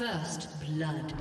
First blood.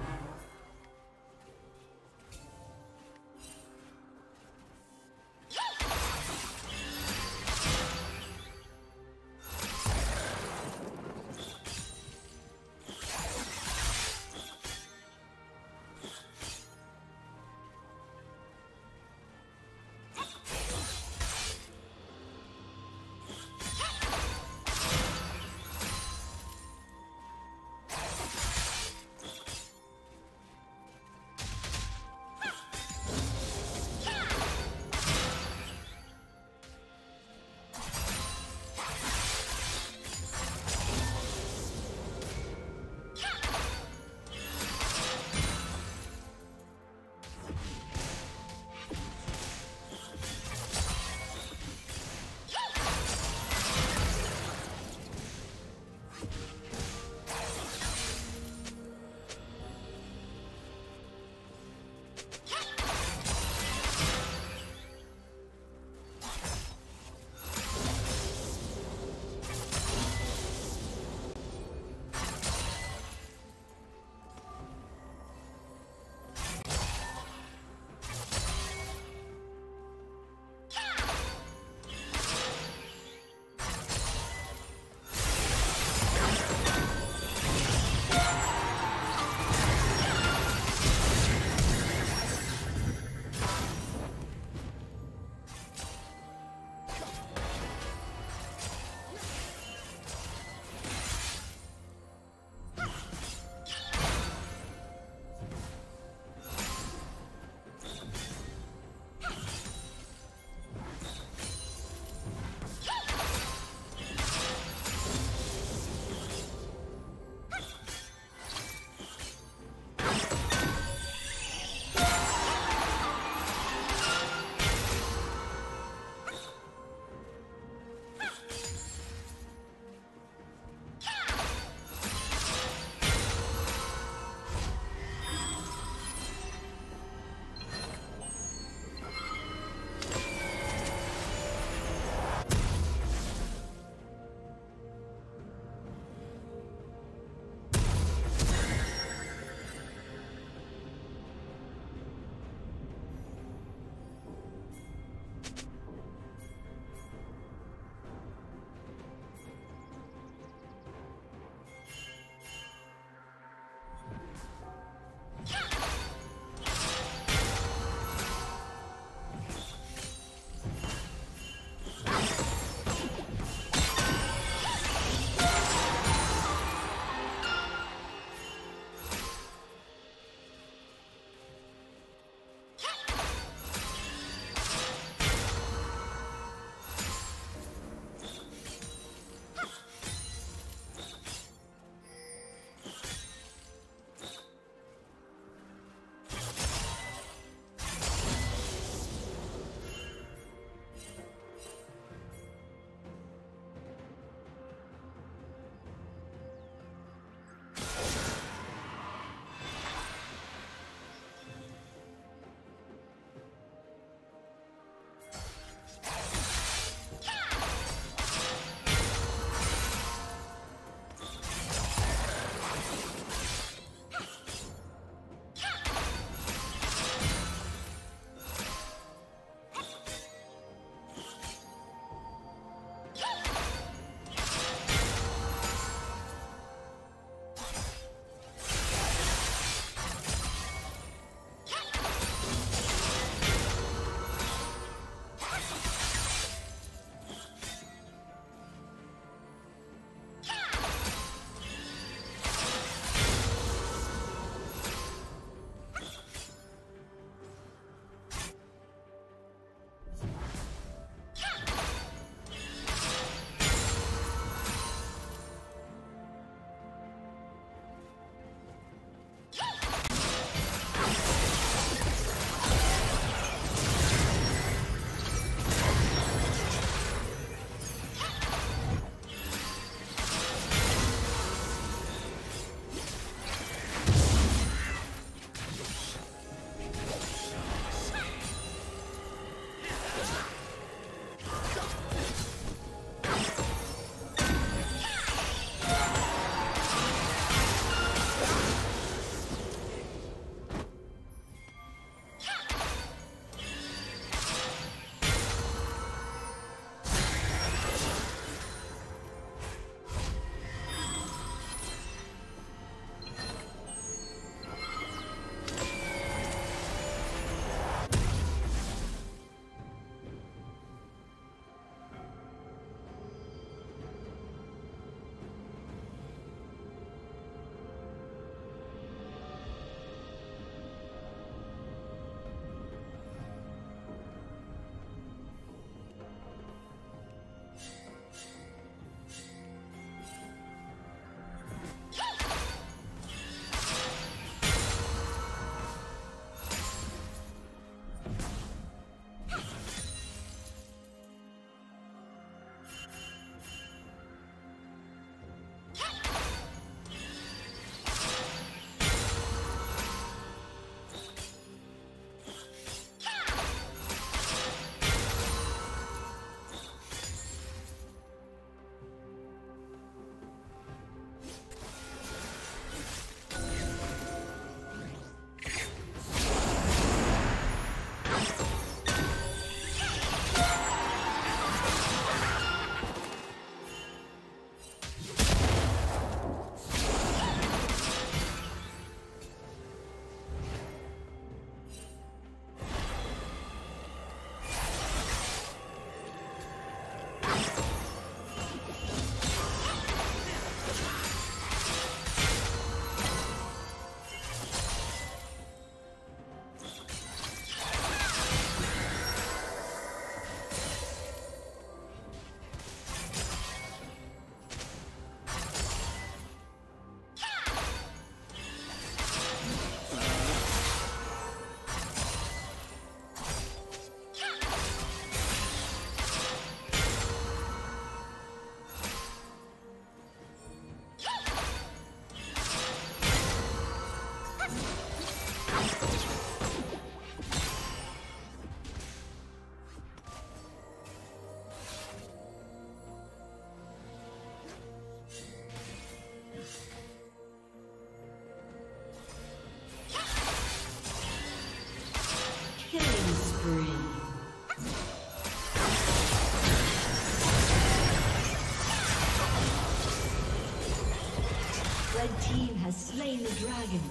Red team has slain the dragon.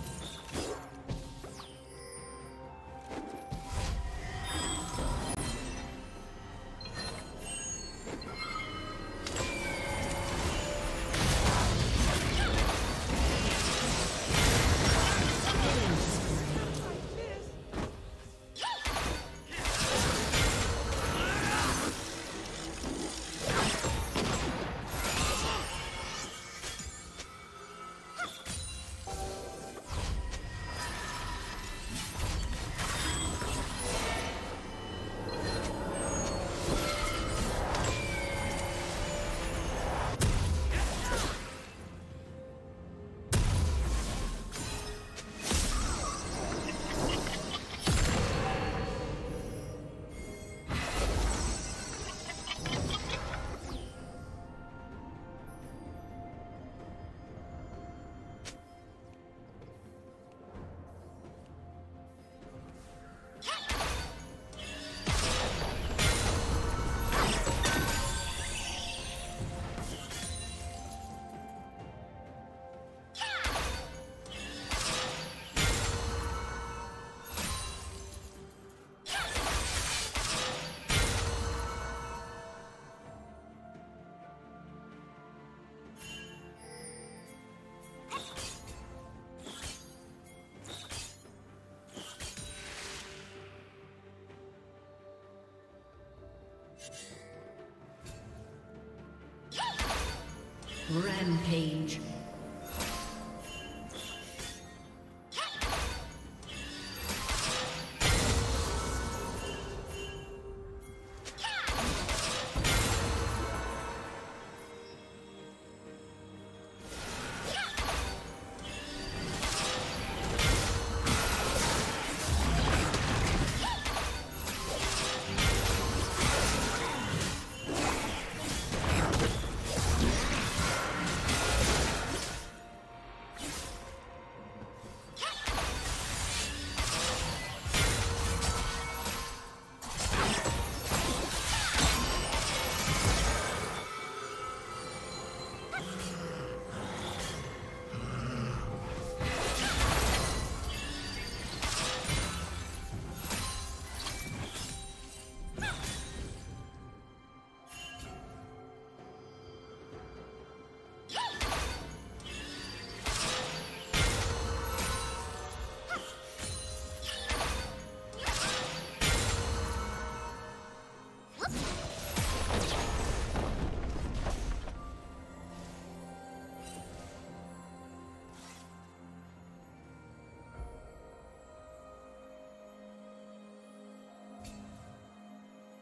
Rampage.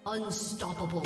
Unstoppable.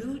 blue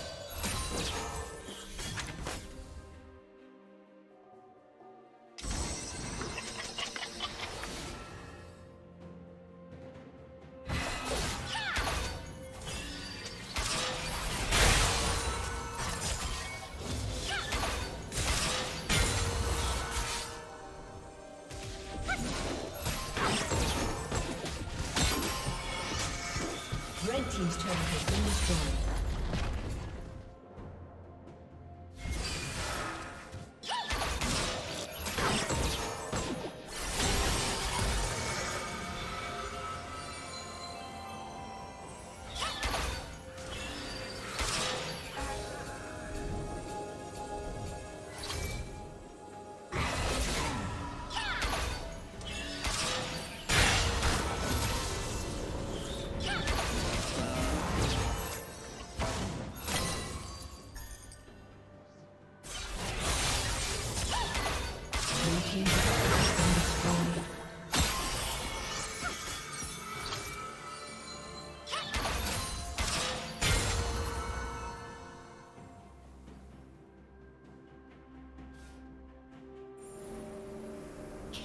Team's turret has been destroyed.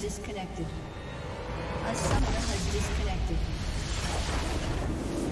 Disconnected. A summoner has disconnected.